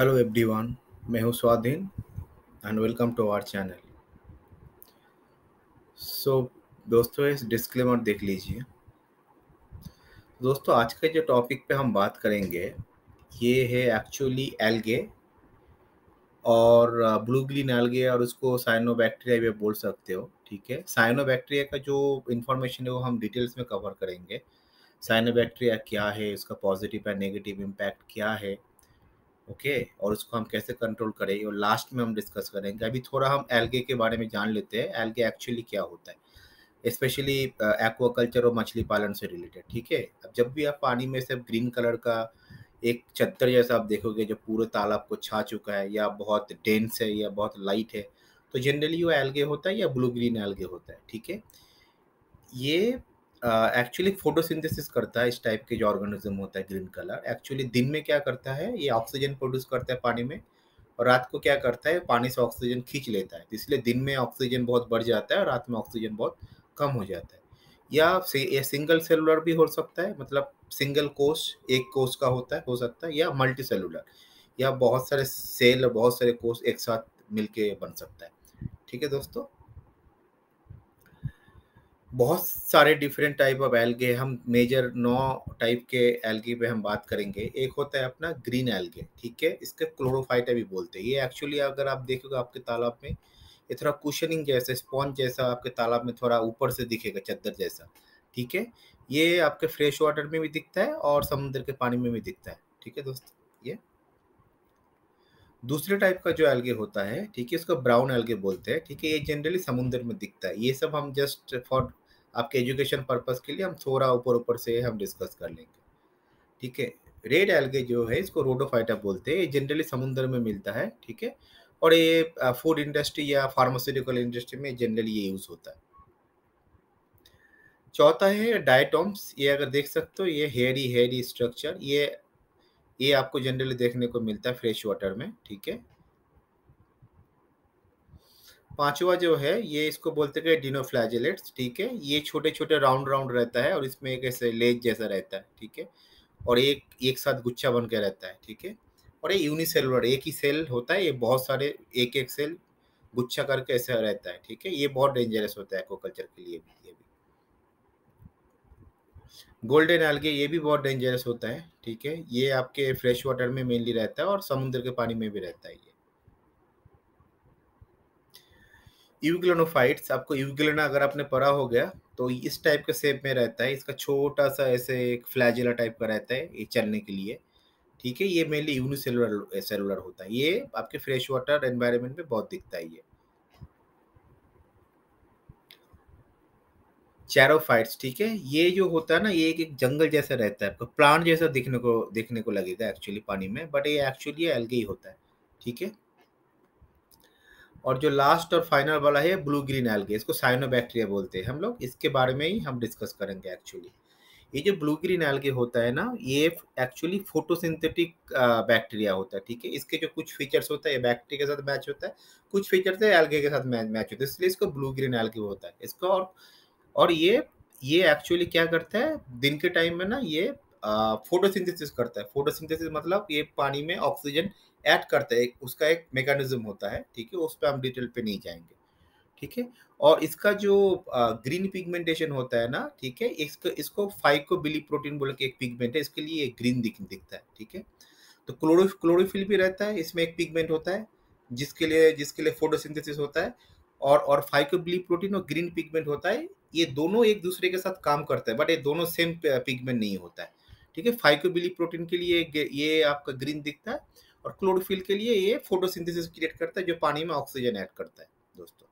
Hello everyone, मैं हूं Swadhin and welcome to our channel. So दोस्तों, इस डिस्क्लेमर देख लीजिए। दोस्तों, आज के जो टॉपिक पे हम बात करेंगे ये है एक्चुअली एल्गे और ब्लू ग्रीन एल्गे, और उसको साइनोबैक्टीरिया भी बोल सकते हो। ठीक है, साइनोबैक्टीरिया का जो इन्फॉर्मेशन है वो हम डिटेल्स में कवर करेंगे। साइनोबैक्टीरिया क्या है, उसका पॉजिटिव या नेगेटिव इम्पैक्ट क्या है, ओके, और उसको हम कैसे कंट्रोल करें, और लास्ट में हम डिस्कस करेंगे। अभी थोड़ा हम एल्गे के बारे में जान लेते हैं, एल्गे एक्चुअली क्या होता है, स्पेशली एक्वाकल्चर और मछली पालन से रिलेटेड। ठीक है, अब जब भी आप पानी में से ग्रीन कलर का एक चद्दर जैसा आप देखोगे जो पूरे तालाब को छा चुका है, या बहुत डेंस है या बहुत लाइट है, तो जनरली वो एल्गे होता है या ब्लू ग्रीन एल्गे होता है। ठीक है, ये एक्चुअली फोटोसिंथेसिस करता है। इस टाइप के जो ऑर्गेनिज्म होता है ग्रीन कलर, एक्चुअली दिन में क्या करता है, ये ऑक्सीजन प्रोड्यूस करता है पानी में, और रात को क्या करता है, पानी से ऑक्सीजन खींच लेता है। इसलिए दिन में ऑक्सीजन बहुत बढ़ जाता है और रात में ऑक्सीजन बहुत कम हो जाता है। या ये सिंगल सेलुलर भी हो सकता है, मतलब सिंगल कोश एक कोश का होता है, हो सकता है, या मल्टी सेलुलर, या बहुत सारे सेल और बहुत सारे कोश एक साथ मिल के बन सकता है। ठीक है दोस्तों, बहुत सारे डिफरेंट टाइप ऑफ एल्गे, हम मेजर 9 टाइप के एल्गे पे हम बात करेंगे। एक होता है अपना ग्रीन एल्गे, ठीक है, इसके क्लोरोफाइटा भी बोलते हैं। ये एक्चुअली अगर आप देखोगे आपके तालाब में, ये थोड़ा कुशनिंग जैसा, स्पॉन्ज जैसा आपके तालाब में थोड़ा ऊपर से दिखेगा, चद्दर जैसा। ठीक है, ये आपके फ्रेश वाटर में भी दिखता है और समुद्र के पानी में भी दिखता है। ठीक है दोस्तों, ये दूसरे टाइप का जो एल्गे होता है, ठीक है, इसको ब्राउन एल्गे बोलते हैं। ठीक है, ये जनरली समुद्र में दिखता है। ये सब हम जस्ट फॉर आपके एजुकेशन पर्पस के लिए हम थोड़ा ऊपर से हम डिस्कस कर लेंगे। ठीक है, रेड एल्गे जो है इसको रोडोफाइटा बोलते हैं। ये जनरली समुद्र में मिलता है। ठीक है, और ये फूड इंडस्ट्री या फार्मास्यूटिकल इंडस्ट्री में जनरली ये यूज होता है। चौथा है डायटोम्स। ये अगर देख सकते हो, ये हेरी स्ट्रक्चर, ये आपको जनरली देखने को मिलता है फ्रेश वाटर में। ठीक है, पांचवा जो है ये, इसको बोलते हैं डाइनोफ्लैजेलेट्स। ठीक है, ये छोटे छोटे राउंड रहता है और इसमें एक ऐसे लेज जैसा रहता है। ठीक है, और एक साथ गुच्छा बन के रहता है। ठीक है, और ये यूनिसेलुलर, एक ही सेल होता है, ये बहुत सारे एक सेल गुच्छा करके ऐसा रहता है। ठीक है, ये बहुत डेंजरस होता है एक्वाकल्चर के लिए भी। ये भी गोल्डन एल्गे, ये भी बहुत डेंजरस होता है। ठीक है, ये आपके फ्रेश वाटर में मेनली रहता है और समुद्र के पानी में भी रहता है। ये यूग्लेनोफाइट्स, आपको यूग्लेना अगर आपने पढ़ा हो गया तो इस टाइप के शेप में रहता है। इसका छोटा सा ऐसे एक फ्लैजेला टाइप का रहता है ये चलने के लिए। ठीक है, ये मेनली यूनिसेलुलर होता है। ये आपके फ्रेश वाटर एनवायरनमेंट में बहुत दिखता है। ये चैरोफाइट्स, ठीक है, ये जो होता है ना, ये एक जंगल जैसा रहता है, आपको प्लांट जैसा देखने को लगेगा एक्चुअली पानी में, बट ये एक्चुअली एल्गे ही होता है। ठीक है, और जो लास्ट और फाइनल वाला है ब्लू ग्रीन एल्गे, इसको साइनोबैक्टीरिया बोलते हैं हम लोग। इसके बारे में ही हम डिस्कस करेंगे। एक्चुअली ये जो ब्लू ग्रीन एल्गे होता है ना, ये एक्चुअली फोटोसिंथेटिक बैक्टीरिया होता है। ठीक है, इसके जो कुछ फीचर्स होता है ये बैक्टीरिया के साथ मैच होता है, कुछ फीचर्स है एल्गे के साथ मैच होता है, इसलिए इसको ब्लू ग्रीन एल्गे होता है इसको। और ये एक्चुअली क्या करता है, दिन के टाइम में ना ये फोटोसिंथेसिस करता है। फोटोसिंथेसिस मतलब ये पानी में ऑक्सीजन ऐड करता है, उसका एक मेकैनिज्म होता है। ठीक है, उस पर हम डिटेल पे नहीं जाएंगे। ठीक है, और इसका जो ग्रीन पिगमेंटेशन होता है ना, ठीक है, इसको फाइकोबिली प्रोटीन बोल के एक पिगमेंट है, इसके लिए ग्रीन दिखता है। ठीक है, तो क्लोरोफिल भी रहता है, इसमें एक पिगमेंट होता है जिसके लिए फोटोसिंथेसिस होता है, और फाइकोबिली प्रोटीन और ग्रीन पिगमेंट होता है। ये दोनों एक दूसरे के साथ काम करता है, बट ये दोनों सेम पिगमेंट नहीं होता है। ठीक है, फाइकोबिली प्रोटीन के लिए ये आपका ग्रीन दिखता है, और क्लोरोफिल के लिए ये फोटोसिंथेसिस क्रिएट करता है जो पानी में ऑक्सीजन ऐड करता है। दोस्तों,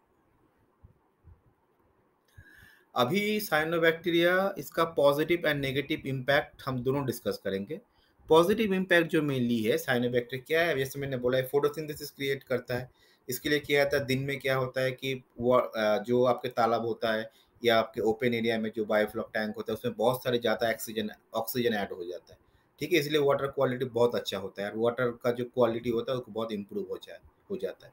अभी साइनोबैक्टीरिया, इसका पॉजिटिव एंड नेगेटिव इम्पैक्ट हम दोनों डिस्कस करेंगे। पॉजिटिव इम्पैक्ट जो मेनली है, साइनोबैक्टीरिया क्या है, जैसे मैंने बोला है फोटोसिंथेसिस क्रिएट करता है। इसके लिए क्या होता है, दिन में क्या होता है कि जो आपके तालाब होता है या आपके ओपन एरिया में जो बायोफ्लॉक टैंक होता है, उसमें बहुत सारे ज़्यादा ऑक्सीजन ऐड हो जाता है। ठीक है, इसलिए वाटर क्वालिटी बहुत अच्छा होता है, और वाटर का जो क्वालिटी होता है वो बहुत इम्प्रूव हो जाता है।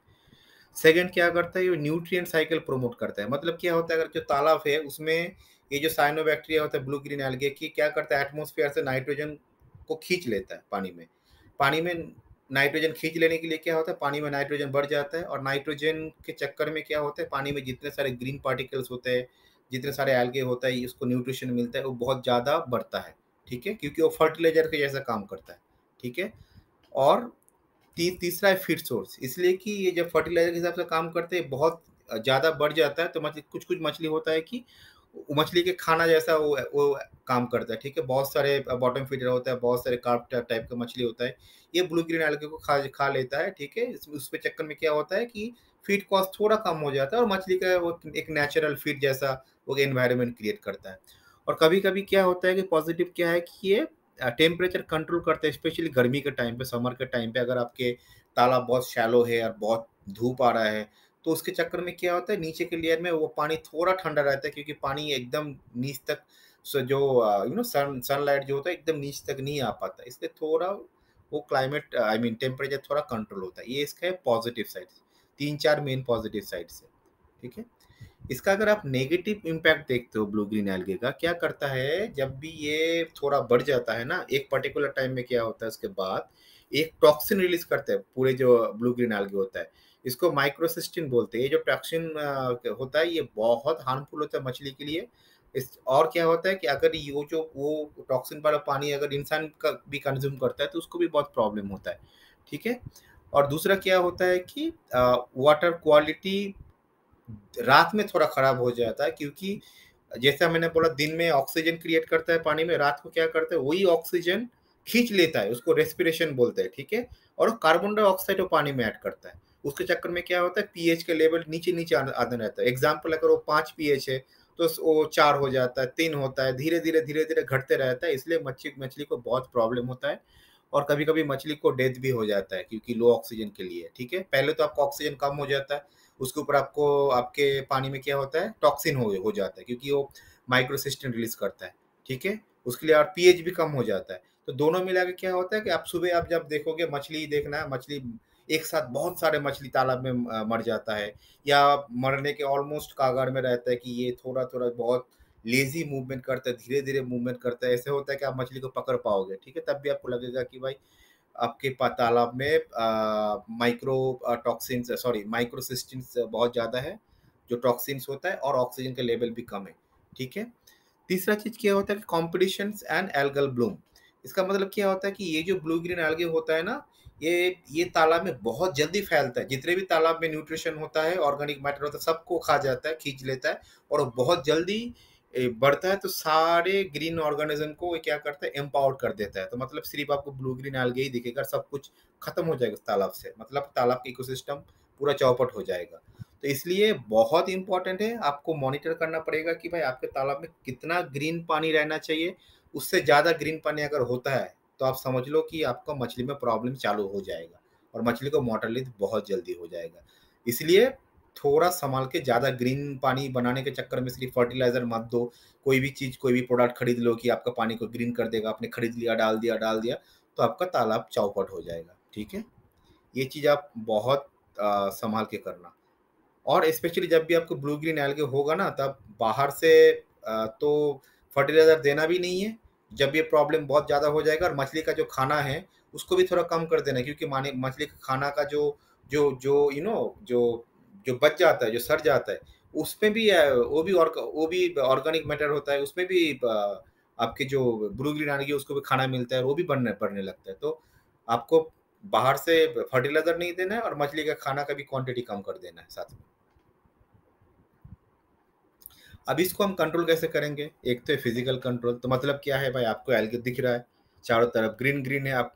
सेकंड क्या करता है, ये न्यूट्रिएंट साइकिल प्रोमोट करता है। मतलब क्या होता है, अगर जो तालाब है उसमें ये जो साइनोबैक्टीरिया होता है ब्लू ग्रीन एल्गे, की क्या करता है, एटमॉस्फेयर से नाइट्रोजन को खींच लेता है पानी में नाइट्रोजन खींच लेने के लिए क्या होता है, पानी में नाइट्रोजन बढ़ जाता है, और नाइट्रोजन के चक्कर में क्या होता है, पानी में जितने सारे ग्रीन पार्टिकल्स होते हैं, जितने सारे एल्गे होता है, इसको न्यूट्रिशन मिलता है, वो बहुत ज़्यादा बढ़ता है, ठीक है, क्योंकि वो फर्टिलाइजर के जैसा काम करता है, ठीक है। और तीसरा है फीड सोर्स, इसलिए कि ये जब फर्टिलाइजर के हिसाब से काम करते हैं, बहुत ज़्यादा बढ़ जाता है, तो मछली कुछ मछली होता है कि मछली के खाना जैसा वो काम करता है, ठीक है। बहुत सारे बॉटम फीडर होता है, बहुत सारे कार्प टाइप का मछली होता है, ये ब्लू ग्रीन एल्गे को खा लेता है, ठीक है। उस पे चक्कर में क्या होता है कि फीड कॉस्ट थोड़ा कम हो जाता है, और मछली का वो एक नेचुरल फीड जैसा वो एनवायरनमेंट क्रिएट करता है। और कभी कभी क्या होता है कि पॉजिटिव क्या है कि ये टेम्परेचर कंट्रोल करता है, स्पेशली गर्मी के टाइम पे, समर के टाइम पे। अगर आपके तालाब बहुत शैलो है और बहुत धूप आ रहा है, तो उसके चक्कर में क्या होता है, नीचे के लेयर में वो पानी थोड़ा ठंडा रहता है, क्योंकि पानी एकदम नीच तक जो सनलाइट जो होता है एकदम नीच तक नहीं आ पाता, इसलिए थोड़ा वो क्लाइमेट टेम्परेचर थोड़ा कंट्रोल होता है। ये इसका है positive side, 3-4 main positive side से, ठीक है। इसका अगर आप नेगेटिव इम्पैक्ट देखते हो, ब्लू ग्रीन एल्गे का क्या करता है, जब भी ये थोड़ा बढ़ जाता है ना, एक पर्टिकुलर टाइम में क्या होता है, उसके बाद एक टॉक्सिन रिलीज करता है पूरे जो ब्लू ग्रीन एल्गे होता है, इसको माइक्रोसिस्टिन बोलते हैं। ये जो टॉक्सिन होता है ये बहुत हार्मफुल होता है मछली के लिए। और क्या होता है कि अगर ये जो वो टॉक्सिन वाला पानी अगर इंसान का भी कंज्यूम करता है तो उसको भी बहुत प्रॉब्लम होता है, ठीक है। और दूसरा क्या होता है कि वाटर क्वालिटी रात में थोड़ा ख़राब हो जाता है, क्योंकि जैसा मैंने बोला दिन में ऑक्सीजन क्रिएट करता है पानी में, रात को क्या करता है वही ऑक्सीजन खींच लेता है, उसको रेस्पिरेशन बोलते हैं, ठीक है। और कार्बन डाइऑक्साइड वो पानी में ऐड करता है, उसके चक्कर में क्या होता है पीएच के लेवल नीचे नीचे आने रहता है। एग्जाम्पल अगर वो 5 पीएच है तो वो 4 हो जाता है, 3 होता है, धीरे धीरे घटते रहता है, इसलिए मछली को बहुत प्रॉब्लम होता है। और कभी कभी मछली को डेथ भी हो जाता है क्योंकि लो ऑक्सीजन के लिए, ठीक है। पहले तो आपका ऑक्सीजन कम हो जाता है, उसके ऊपर आपको आपके पानी में क्या होता है टॉक्सिन हो जाता है, क्योंकि वो माइक्रोसिस्टिन रिलीज करता है, ठीक है, उसके लिए। और पीएच भी कम हो जाता है, तो दोनों मिला के क्या होता है कि आप सुबह आप जब देखोगे मछली देखना है, मछली एक साथ बहुत सारे मछली तालाब में मर जाता है या मरने के ऑलमोस्ट कागार में रहता है कि ये थोड़ा बहुत लेजी मूवमेंट करता है, धीरे मूवमेंट करता है, ऐसे होता है कि आप मछली को पकड़ पाओगे, ठीक है। तब भी आपको लगेगा कि भाई आपके तालाब में माइक्रोसिस्टिन बहुत ज़्यादा है जो टॉक्सिन्स होता है, और ऑक्सीजन का लेवल भी कम है, ठीक है। तीसरा चीज़ क्या होता है कि कॉम्पिटिशन्स एंड एल्गल ब्लूम, इसका मतलब क्या होता है कि ये जो ब्लू ग्रीन एल्गे होता है ना, ये तालाब में बहुत जल्दी फैलता है। जितने भी तालाब में न्यूट्रिशन होता है, ऑर्गेनिक मैटर होता है, सबको खा जाता है, खींच लेता है, और बहुत जल्दी बढ़ता है, तो सारे ग्रीन ऑर्गेनिज्म को क्या करता है एम्पावर कर देता है। तो मतलब सिर्फ आपको ब्लू ग्रीन एल्गे ही दिखेगा, सब कुछ खत्म हो जाएगा तालाब से, मतलब तालाब का इकोसिस्टम पूरा चौपट हो जाएगा। तो इसलिए बहुत इंपॉर्टेंट है, आपको मॉनिटर करना पड़ेगा कि भाई आपके तालाब में कितना ग्रीन पानी रहना चाहिए। उससे ज़्यादा ग्रीन पानी अगर होता है तो आप समझ लो कि आपका मछली में प्रॉब्लम चालू हो जाएगा और मछली को मोर्टेलिटी बहुत जल्दी हो जाएगा। इसलिए थोड़ा संभाल के, ज़्यादा ग्रीन पानी बनाने के चक्कर में सिर्फ फर्टिलाइज़र मत दो, कोई भी चीज़ कोई भी प्रोडक्ट खरीद लो कि आपका पानी को ग्रीन कर देगा, आपने खरीद लिया, डाल दिया तो आपका तालाब चौपट हो जाएगा, ठीक है। ये चीज़ आप बहुत संभाल के करना। और स्पेशली जब भी आपको ब्लू ग्रीन एल्गे होगा ना, तब बाहर से तो फर्टिलाइज़र देना भी नहीं है, जब ये प्रॉब्लम बहुत ज़्यादा हो जाएगा। और मछली का जो खाना है उसको भी थोड़ा कम कर देना, क्योंकि मछली का खाना का जो जो बच जाता है, जो सड़ जाता है, उसमें भी वो भी ऑर्गेनिक मैटर होता है, उसमें भी आपके जो ब्लू ग्रीन एल्गी उसको भी खाना मिलता है, वो भी बढ़ने लगता है। तो आपको बाहर से फर्टिलाइजर नहीं देना है और मछली का खाना का भी क्वांटिटी कम कर देना है साथ में। अब इसको हम कंट्रोल कैसे करेंगे? एक तो फिजिकल कंट्रोल, तो मतलब क्या है भाई, आपको एल्गी दिख रहा है, चारों तरफ ग्रीन है, आप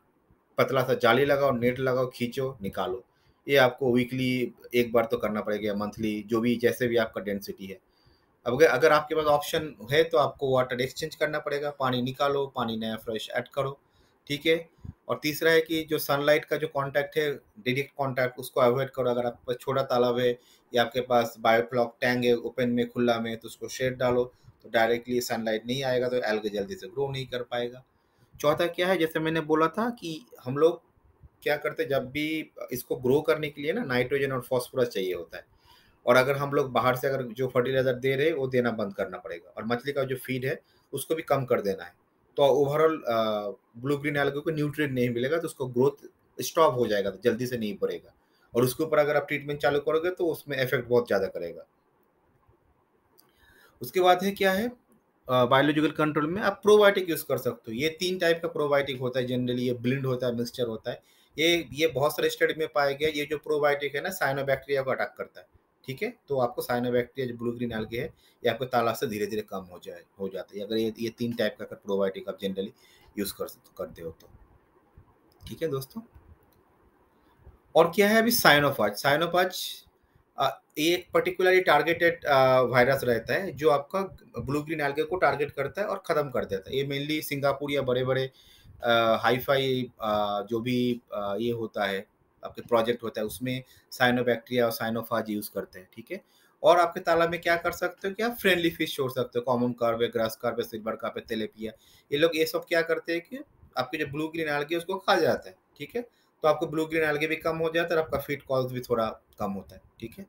पतला सा जाली लगाओ, नेट लगाओ, खींचो, निकालो। ये आपको वीकली एक बार तो करना पड़ेगा, मंथली, जो भी जैसे भी आपका डेंसिटी है। अब अगर आपके पास ऑप्शन है तो आपको वाटर एक्सचेंज करना पड़ेगा, पानी निकालो, पानी नया फ्रेश ऐड करो, ठीक है। और तीसरा है कि जो सनलाइट का जो कांटेक्ट है, डायरेक्ट कांटेक्ट, उसको अवॉइड करो। अगर आपके पास छोटा तालाब है या आपके पास बायोफ्लॉक टैंक है ओपन में, खुला में, तो उसको शेड डालो, तो डायरेक्टली सनलाइट नहीं आएगा तो एल्गे जल्दी से ग्रो नहीं कर पाएगा। चौथा क्या है, जैसे मैंने बोला था कि हम लोग क्या करते, जब भी इसको ग्रो करने के लिए ना नाइट्रोजन और फॉस्फोरस चाहिए होता है, और अगर हम लोग बाहर से अगर जो फर्टिलाइजर दे रहे वो देना बंद करना पड़ेगा, और मछली का जो फीड है उसको भी कम कर देना है। तो ओवरऑल ब्लू ग्रीन एल्गे को न्यूट्रिएंट नहीं मिलेगा, तो उसको ग्रोथ स्टॉप हो जाएगा, जल्दी से नहीं बढ़ेगा। और उसके ऊपर अगर आप ट्रीटमेंट चालू करोगे तो उसमें इफेक्ट बहुत ज़्यादा करेगा। उसके बाद है क्या है बायोलॉजिकल कंट्रोल में आप प्रोबायोटिक यूज़ कर सकते हो। ये तीन टाइप का प्रोबायोटिक होता है जनरली, ये ब्लेंड होता है, मिक्सचर होता है। ये बहुत सारे स्टडी में पाया गया। ये जो प्रोबायोटिक है ना साइनोबैक्टीरिया को अटैक करता है, ठीक है। तो आपको साइनोबैक्टीरिया जो ब्लू ग्रीन एल्गी है ये आपको तालाब से धीरे धीरे कम हो जाता है। अगर ये तीन टाइप का प्रोबायोटिक आप जनरली यूज़ करते हो तो ठीक है दोस्तों। और क्या है अभी साइनोफाज। साइनोफाज एक पर्टिकुलरली टारगेटेड वायरस रहता है जो आपका ब्लू ग्रीन एल्गी को टारगेट करता है और ख़त्म कर देता है। ये मेनली सिंगापुर या बड़े बड़े हाईफाई जो भी ये होता है आपके प्रोजेक्ट होता है उसमें साइनोबैक्टीरिया और साइनोफाज यूज़ करते हैं, ठीक है। और आपके तालाब में क्या कर सकते हो कि आप फ्रेंडली फिश छोड़ सकते हो, common carp, grass carp, silver carp, tilapia. ये लोग ये सब क्या करते हैं कि आपके जो ब्लू ग्रीन एल्गी उसको खा जाता है, ठीक है। तो आपको ब्लू ग्रीन एल्गी भी कम हो जाता है और आपका फीड कॉल्स भी थोड़ा कम होता है, ठीक है।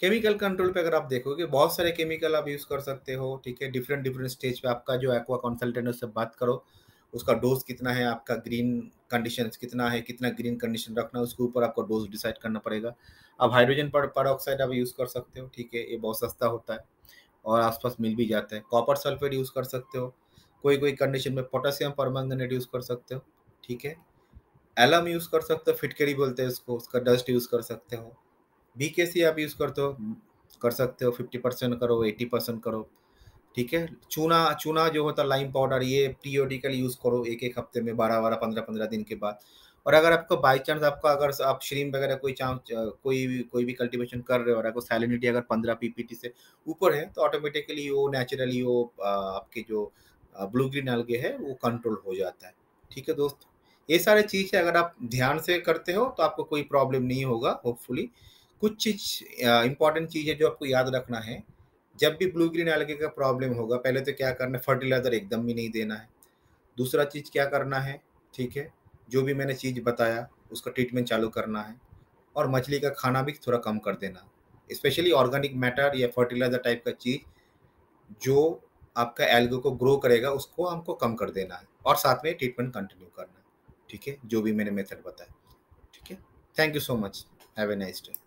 केमिकल कंट्रोल पे अगर आप देखोगे बहुत सारे केमिकल आप यूज़ कर सकते हो, ठीक है। डिफरेंट स्टेज पे आपका जो एक्वा कंसल्टेंट उससे बात करो, उसका डोज कितना है, आपका ग्रीन कंडीशन कितना है, कितना ग्रीन कंडीशन रखना है उसके ऊपर आपको डोज डिसाइड करना पड़ेगा। आप हाइड्रोजन परऑक्साइड आप यूज़ कर सकते हो, ठीक है। ये बहुत सस्ता होता है और आसपास मिल भी जाता है। कॉपर सल्फेट यूज़ कर सकते हो, कोई कंडीशन में पोटेशियम परमैंगनेट यूज़ कर सकते हो, ठीक है। एलम यूज़ कर सकते हो, फिटकरी बोलते हैं उसको, उसका डस्ट यूज़ कर सकते हो। BKC आप यूज़ कर सकते हो 50% करो, 80% करो, ठीक है। चूना जो होता है लाइम पाउडर, ये पीरियोडिकली यूज़ करो एक हफ्ते में 12-15 दिन के बाद। और अगर आपको बाई चांस आपका अगर आप श्रीम वगैरह कोई भी कल्टिवेशन कर रहे हो और आपको सैलिनिटी अगर 15 PPT से ऊपर है तो ऑटोमेटिकली वो नेचुरली वो आपके जो ब्लू ग्रीन एल्गी है वो कंट्रोल हो जाता है, ठीक है दोस्तों। ये सारे चीज़ है अगर आप ध्यान से करते हो तो आपको कोई प्रॉब्लम नहीं होगा होपफुली। कुछ चीज़ इंपॉर्टेंट चीज़ है जो आपको याद रखना है। जब भी ब्लू ग्रीन एल्गी का प्रॉब्लम होगा पहले तो क्या करना है, फर्टिलाइज़र एकदम भी नहीं देना है। दूसरा चीज़ क्या करना है, ठीक है, जो भी मैंने चीज़ बताया उसका ट्रीटमेंट चालू करना है। और मछली का खाना भी थोड़ा कम कर देना, स्पेशली ऑर्गेनिक मैटर या फर्टिलाइज़र टाइप का चीज़ जो आपका एल्गी को ग्रो करेगा उसको हमको कम कर देना है। और साथ में ट्रीटमेंट कंटिन्यू करना है, ठीक है, जो भी मैंने मेथड बताया, ठीक है। Thank you so much, have a nice day.